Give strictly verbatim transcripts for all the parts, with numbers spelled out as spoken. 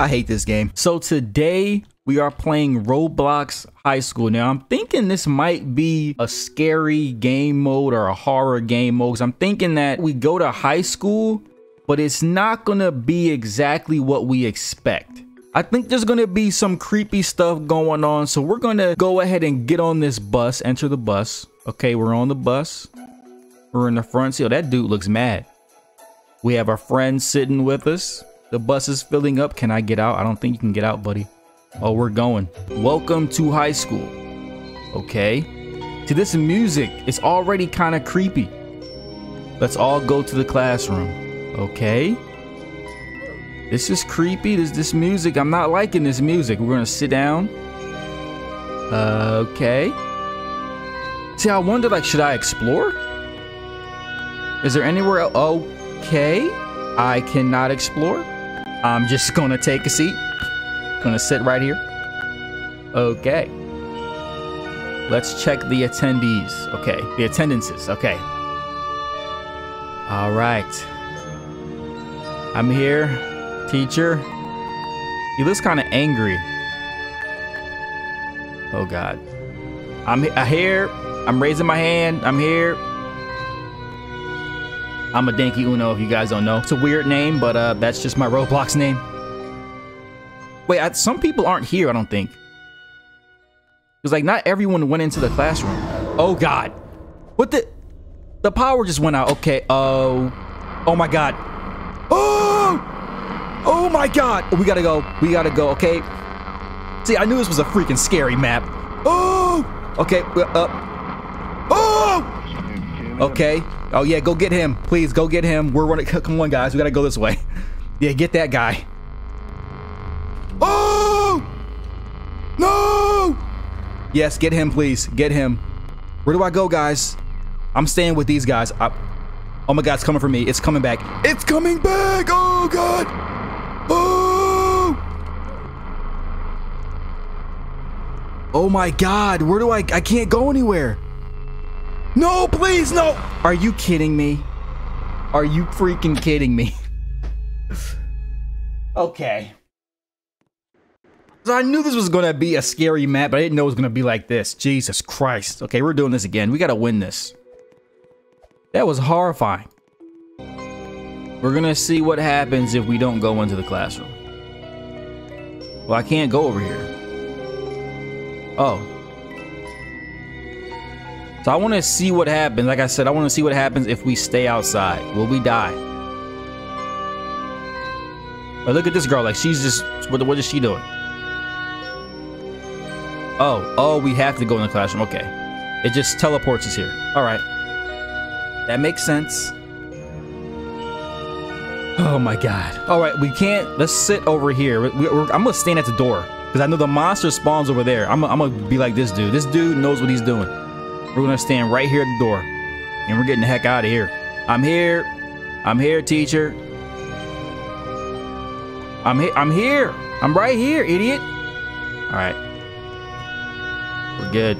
I hate this game. So today we are playing Roblox High School. Now I'm thinking this might be a scary game mode or a horror game mode, because I'm thinking that we go to high school, but it's not gonna be exactly what we expect. I think there's gonna be some creepy stuff going on. So we're gonna go ahead and get on this bus, enter the bus. Okay, we're on the bus. We're in the front seat. Oh, that dude looks mad. We have our friend sitting with us. The bus is filling up. Can I get out? I don't think you can get out, buddy. Oh, we're going. Welcome to high school. Okay. See, this music is already kind of creepy. Let's all go to the classroom. Okay. This is creepy. This this music. I'm not liking this music. We're gonna sit down. Uh, okay. See, I wonder, like, should I explore? Is there anywhere else? Okay. I cannot explore. I'm just gonna take a seat. Gonna sit right here. Okay. Let's check the attendees. Okay, the attendances. Okay. All right. I'm here, teacher. He looks kind of angry. Oh God. I'm here. I'm raising my hand. I'm here. I'm a Denki Uno, if you guys don't know. It's a weird name, but uh, that's just my Roblox name. Wait, I, some people aren't here, I don't think. Because, like, not everyone went into the classroom. Oh, God. What the? The power just went out. Okay. Oh. Oh, my God. Oh! Oh, my God. We gotta go. We gotta go. Okay. See, I knew this was a freaking scary map. Oh! Okay. Uh, oh! Okay. Oh, yeah. Go get him. Please, go get him. We're running. Come on, guys. We gotta go this way. Yeah, get that guy. Oh! No! Yes, get him, please. Get him. Where do I go, guys? I'm staying with these guys. I, oh my God, it's coming for me. It's coming back. It's coming back! Oh, God! Oh! Oh, my God. Where do I... I can't go anywhere. No, please, no! Are you kidding me? Are you freaking kidding me? Okay. So I knew this was going to be a scary map, but I didn't know it was going to be like this. Jesus Christ. Okay, we're doing this again. We got to win this. That was horrifying. We're going to see what happens if we don't go into the classroom. Well, I can't go over here. Oh. So I want to see what happens. Like I said, I want to see what happens if we stay outside. Will we die? Oh, look at this girl. Like, she's just... What, what is she doing? Oh, oh, we have to go in the classroom. Okay. It just teleports us here. All right. That makes sense. Oh, my God. All right, we can't. Let's sit over here. We, we're, I'm going to stand at the door because I know the monster spawns over there. I'm, I'm going to be like this dude. This dude knows what he's doing. We're going to stand right here at the door, and we're getting the heck out of here. I'm here. I'm here, teacher. I'm, he I'm here. I'm right here, idiot. All right. We're good.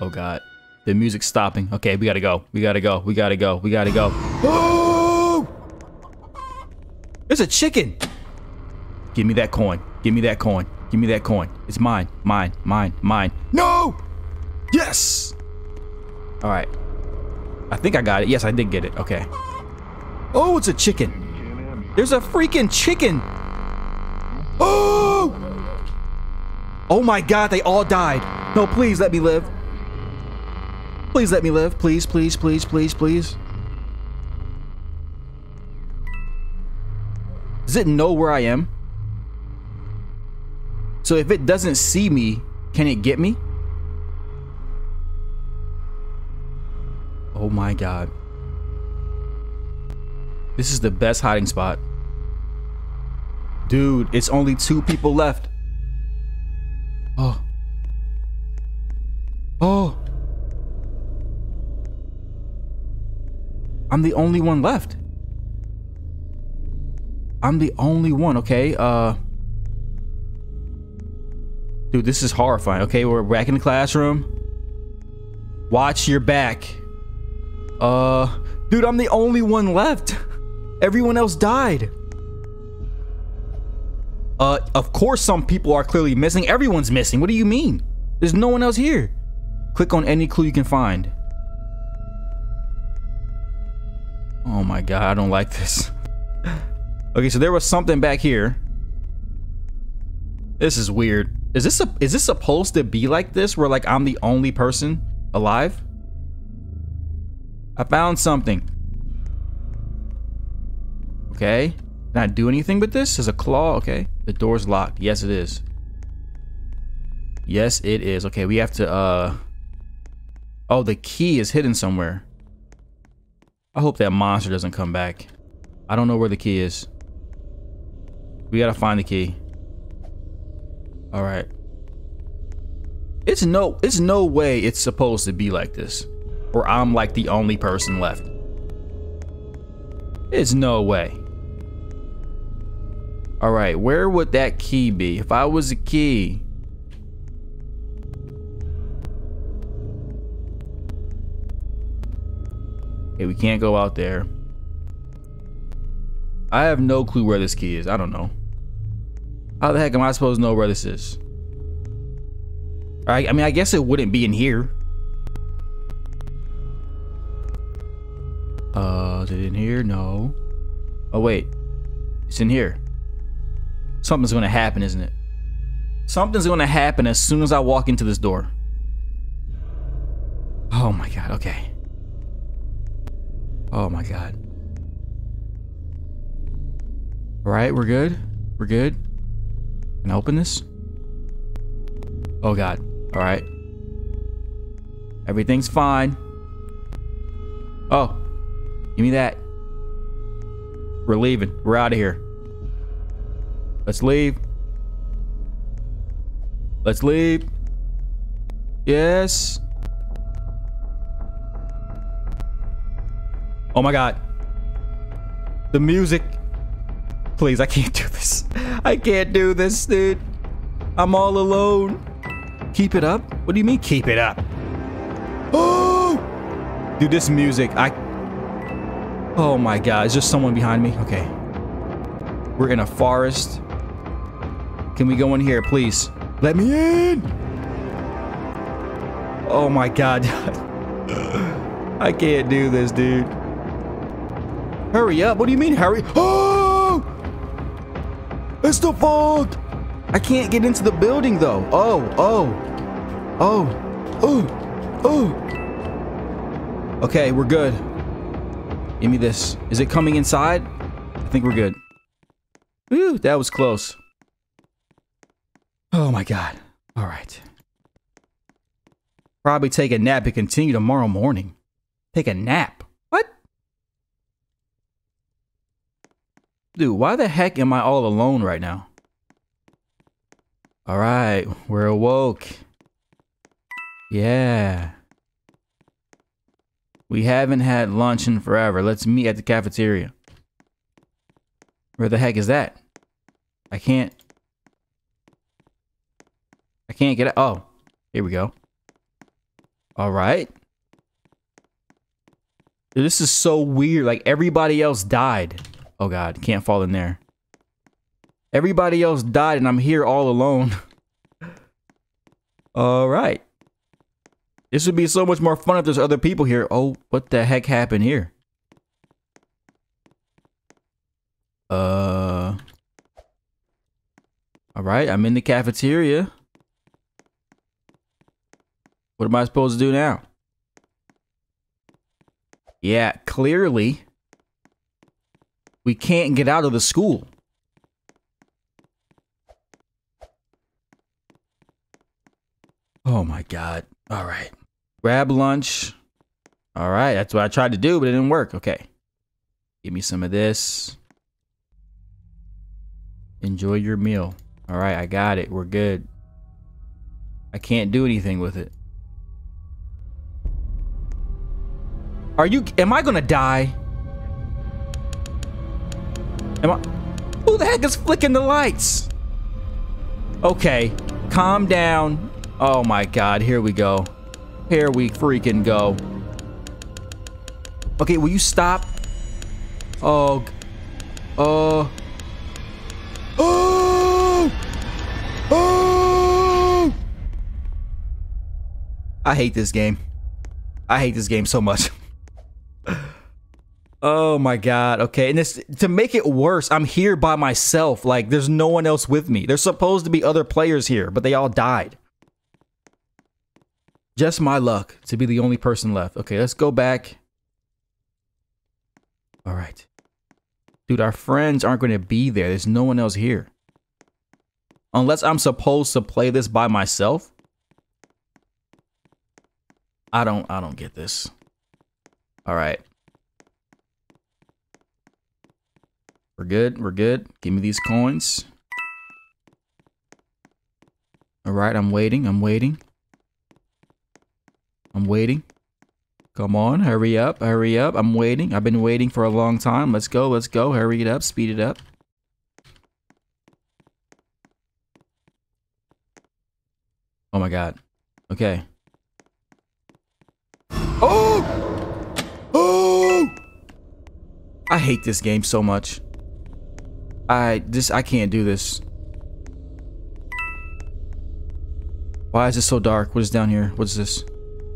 Oh God, the music's stopping. Okay, we gotta go. We gotta go. We gotta go. We gotta go. Oh! There's a chicken. Give me that coin. Give me that coin. Give me that coin. It's mine. Mine. Mine. Mine. No! Yes! All right. I think I got it. Yes, I did get it. Okay. Oh, it's a chicken. There's a freaking chicken. Oh! Oh my God, they all died. No, please let me live. Please let me live. Please, please, please, please, please. Does it know where I am? So if it doesn't see me, can it get me? Oh my God. This is the best hiding spot. Dude, it's only two people left. Oh. Oh. I'm the only one left. I'm the only one, okay? Uh. Dude, this is horrifying. Okay, we're back in the classroom. Watch your back. Uh, dude, I'm the only one left. Everyone else died. Uh, of course some people are clearly missing. Everyone's missing. What do you mean? There's no one else here. Click on any clue you can find. Oh my god, I don't like this. Okay, so there was something back here. This is weird. Is this a, is this supposed to be like this, where like I'm the only person alive? I found something. Okay. Can I do anything with this? There's a claw. Okay. The door's locked. Yes, it is. Yes, it is. Okay, we have to, uh... oh, the key is hidden somewhere. I hope that monster doesn't come back. I don't know where the key is. We gotta find the key. Alright. It's no, it's no way it's supposed to be like this, or I'm like the only person left. It's no way. All right, where would that key be? If I was a key. Okay, we can't go out there. I have no clue where this key is. I don't know. How the heck am I supposed to know where this is? All right, I mean, I guess it wouldn't be in here. Uh, is it in here? No. Oh, wait. It's in here. Something's gonna happen, isn't it? Something's gonna happen as soon as I walk into this door. Oh my god, okay. Oh my god. Alright, we're good. We're good. Can I open this? Oh god. Alright. Everything's fine. Oh. Give me that. We're leaving. We're out of here. Let's leave. Let's leave. Yes. Oh my god. The music. Please, I can't do this. I can't do this, dude. I'm all alone. Keep it up? What do you mean keep it up? Oh! Dude, this music. I... oh my god. Is there someone behind me? Okay. We're in a forest. Can we go in here, please? Let me in! Oh my god. I can't do this, dude. Hurry up. What do you mean, hurry? Oh! It's the fog! I can't get into the building, though. Oh, oh. Oh. Oh. Oh. Okay, we're good. Give me this. Is it coming inside? I think we're good. Whew, that was close. Oh my god. All right. Probably take a nap and continue tomorrow morning. Take a nap. What? Dude, why the heck am I all alone right now? All right, we're awoke. Yeah. We haven't had lunch in forever. Let's meet at the cafeteria. Where the heck is that? I can't. I can't get it. Oh, here we go. All right. Dude, this is so weird. Like, everybody else died. Oh, god. Can't fall in there. Everybody else died, and I'm here all alone. All right. This would be so much more fun if there's other people here. Oh, what the heck happened here? Uh. All right. I'm in the cafeteria. What am I supposed to do now? Yeah, clearly we can't get out of the school. Oh my god. All right. Grab lunch. All right, that's what I tried to do, but it didn't work. Okay. Give me some of this. Enjoy your meal. All right, I got it. We're good. I can't do anything with it. Are you, am I gonna die? Am I, who the heck is flicking the lights? Okay, calm down. Oh my god, here we go. Here we freaking go. Okay, will you stop? Oh, Oh. Oh. Oh. I hate this game. I hate this game so much. Oh my god. Okay, and this, to make it worse, I'm here by myself. Like, there's no one else with me. There's supposed to be other players here, but they all died. Just my luck to be the only person left. Okay, let's go back. All right. Dude, our friends aren't going to be there. There's no one else here. Unless I'm supposed to play this by myself. I don't I don't get this. All right. We're good. We're good. Give me these coins. All right, I'm waiting. I'm waiting. I'm waiting. Come on, hurry up. Hurry up. I'm waiting. I've been waiting for a long time. Let's go. Let's go. Hurry it up. Speed it up. Oh my god. Okay. Oh! Oh! I hate this game so much. I just, I can't do this. Why is this so dark? What is down here? What's this?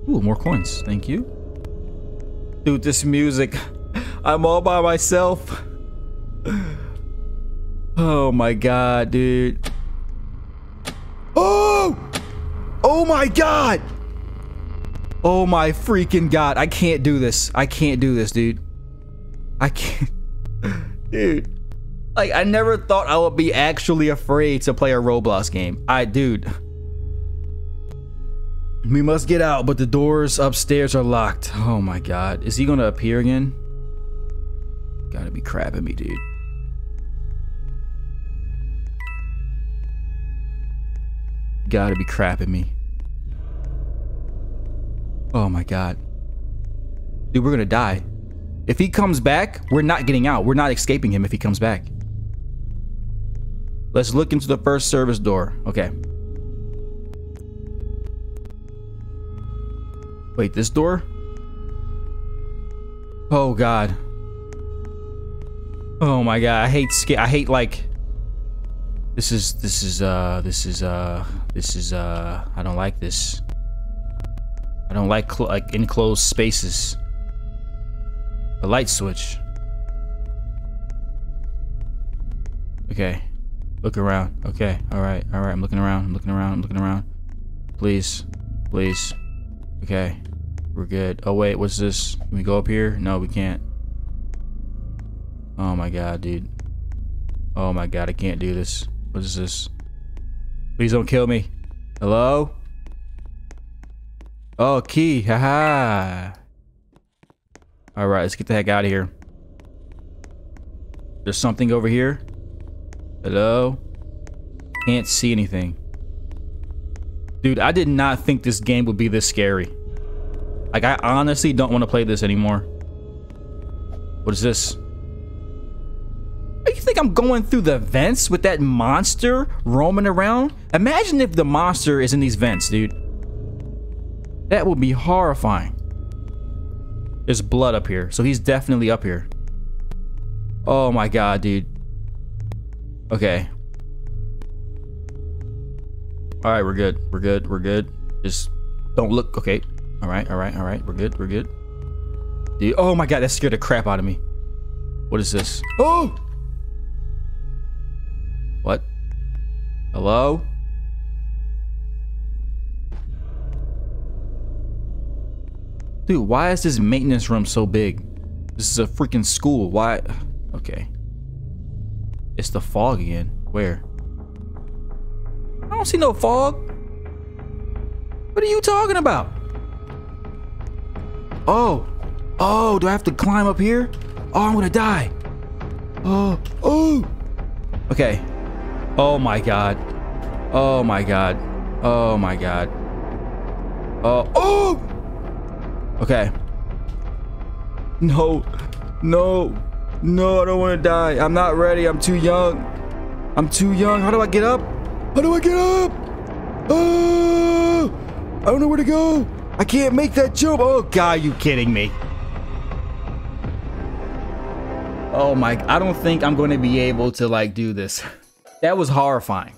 Ooh, more coins. Thank you. Dude, this music. I'm all by myself. Oh my god, dude. Oh! Oh my god! Oh my freaking god. I can't do this. I can't do this, dude. I can't. Dude. Like, I never thought I would be actually afraid to play a Roblox game. I, dude. We must get out, but the doors upstairs are locked. Oh my god. Is he gonna appear again? Gotta be crapping me, dude. Gotta be crapping me. Oh my god. Dude, we're gonna die. If he comes back, we're not getting out. We're not escaping him if he comes back. Let's look into the first service door. Okay. Wait, this door? Oh god. Oh my god, I hate sca- I hate like This is this is uh this is uh this is uh I don't like this. I don't like cl- like enclosed spaces. A light switch. Okay. Look around. Okay. Alright. Alright. I'm looking around. I'm looking around. I'm looking around. Please. Please. Okay. We're good. Oh wait, what's this? Can we go up here? No, we can't. Oh my god, dude. Oh my god, I can't do this. What is this? Please don't kill me. Hello? Oh, key. Haha. All right, let's get the heck out of here. There's something over here. Hello? Can't see anything. Dude, I did not think this game would be this scary. Like, I honestly don't want to play this anymore. What is this? You think I'm going through the vents with that monster roaming around? Imagine if the monster is in these vents, dude. That would be horrifying. There's blood up here, so he's definitely up here. Oh my god, dude. Okay. Alright, we're good. We're good. We're good. Just don't look. Okay. Alright, alright, alright. We're good. We're good. Dude, oh my god, that scared the crap out of me. What is this? Oh! What? Hello? Dude, why is this maintenance room so big? This is a freaking school. Why? Okay. It's the fog again. Where? I don't see no fog. What are you talking about? Oh. Oh, do I have to climb up here? Oh, I'm gonna die. Oh. Oh. Okay. Oh my god. Oh my god. Oh my god. Oh. Oh! Okay. No, no, no, I don't want to die. I'm not ready. I'm too young. I'm too young. How do I get up? How do I get up? Oh, I don't know where to go. I can't make that jump. Oh, God, you kidding me? Oh my, I don't think I'm going to be able to like do this. That was horrifying.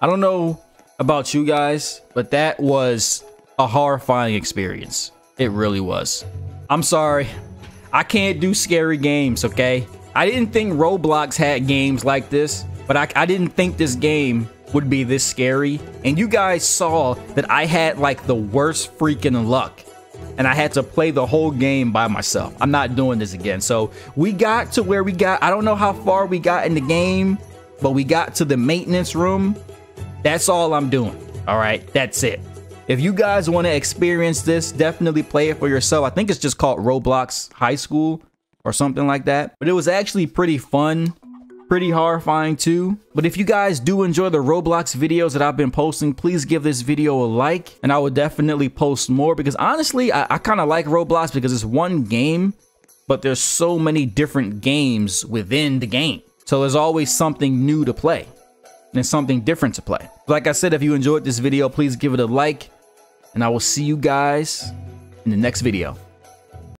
I don't know about you guys, but that was a horrifying experience. It really was. I'm sorry. I can't do scary games, okay? I didn't think Roblox had games like this, but I, I didn't think this game would be this scary. And you guys saw that I had like the worst freaking luck. And I had to play the whole game by myself. I'm not doing this again. So we got to where we got. I don't know how far we got in the game, but we got to the maintenance room. That's all I'm doing. All right, that's it. If you guys want to experience this, definitely play it for yourself. I think it's just called Roblox High School or something like that. But it was actually pretty fun, pretty horrifying too. But if you guys do enjoy the Roblox videos that I've been posting, please give this video a like, and I will definitely post more, because honestly, I, I kind of like Roblox because it's one game, but there's so many different games within the game. So there's always something new to play and something different to play. Like I said, if you enjoyed this video, please give it a like, and I will see you guys in the next video.